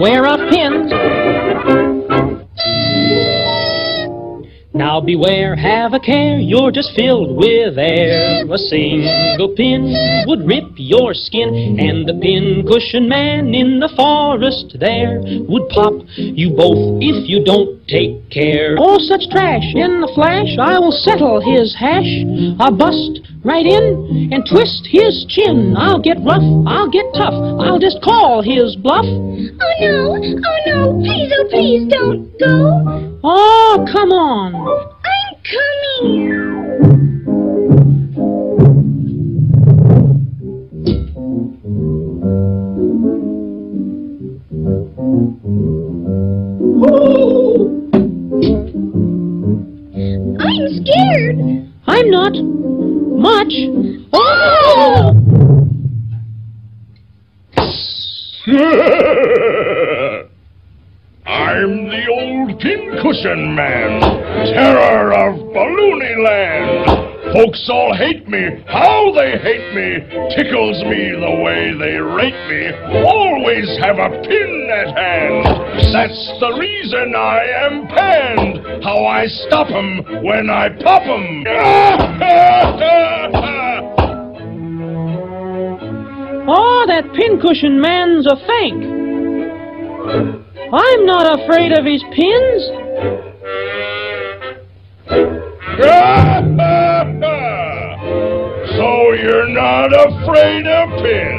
Wear a pin. Now beware, have a care, you're just filled with air. A single pin would rip your skin, and the pin cushion man in the forest there would pop you both if you don't take care. Oh, such trash, in the flash I will settle his hash. I'll bust right in and twist his chin. I'll get rough, I'll get tough, I'll just call his bluff. Oh no, please, oh please don't go. Oh, come on. I'm coming. I'm scared. I'm not much. Oh! I'm the old pincushion man, terror of Balloony Land. Folks all hate me, how they hate me, tickles me the way they rate me. Always have a pin at hand, that's the reason I am panned. How I stop 'em when I pop 'em. Oh, that pincushion man's a fake. I'm not afraid of his pins. So you're not afraid of pins?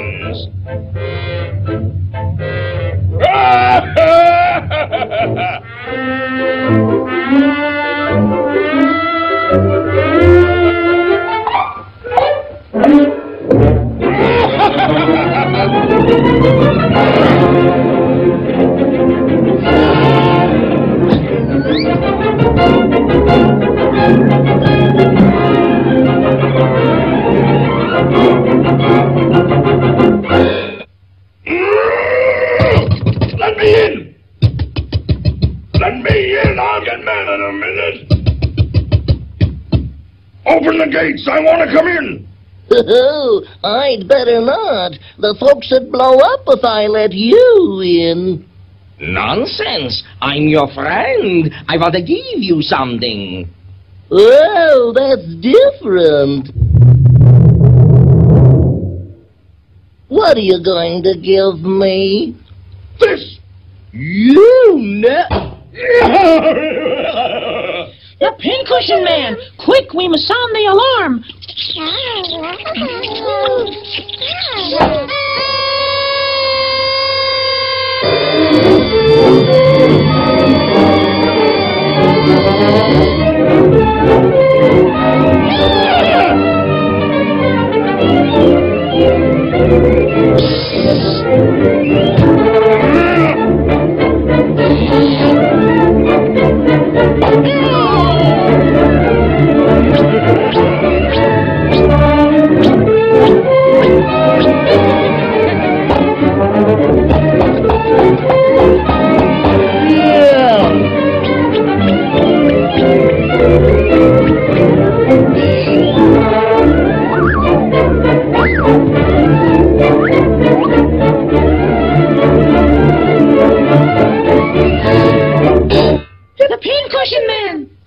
I'll get mad in a minute. Open the gates. I want to come in. Oh, I'd better not. The folks would blow up if I let you in. Nonsense. I'm your friend. I want to give you something. Well, that's different. What are you going to give me? This. You know. The pincushion man! Quick, we must sound the alarm!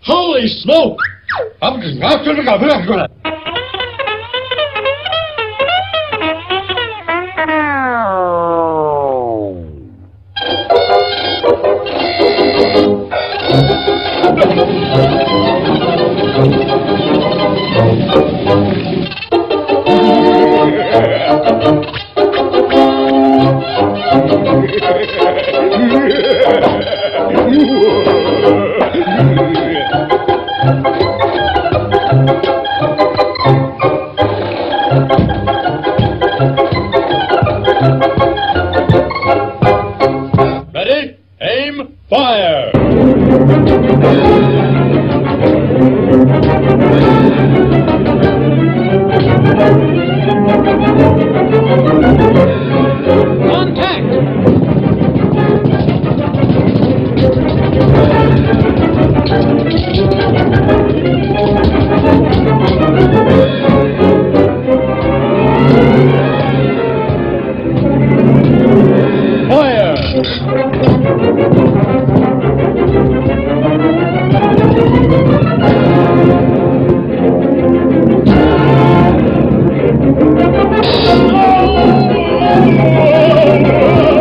Holy smoke! Ready? Aim, fire! Oh!